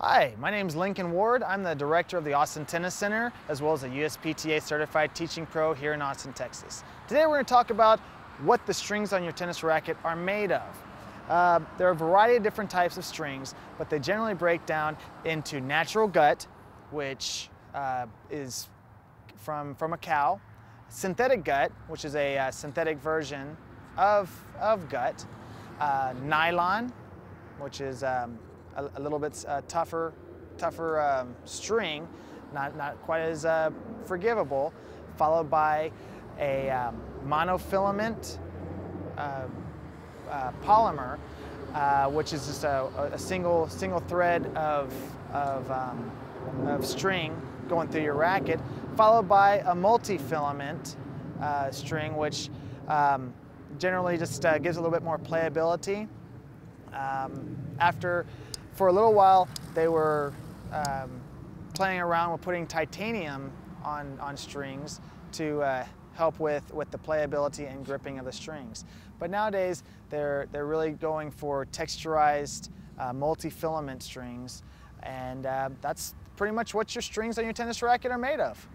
Hi, my name is Lincoln Ward. I'm the director of the Austin Tennis Center, as well as a USPTA certified teaching pro here in Austin, Texas. Today we're going to talk about what the strings on your tennis racket are made of. There are a variety of different types of strings, but they generally break down into natural gut, which is from a cow, synthetic gut, which is a synthetic version of gut, nylon, which is a little bit tougher string, not quite as forgivable, followed by a monofilament polymer, which is just a single thread of string going through your racket, followed by a multi-filament string, which generally just gives a little bit more playability. For a little while, they were playing around with putting titanium on strings to help with the playability and gripping of the strings. But nowadays, they're really going for texturized multi-filament strings, and that's pretty much what your strings on your tennis racket are made of.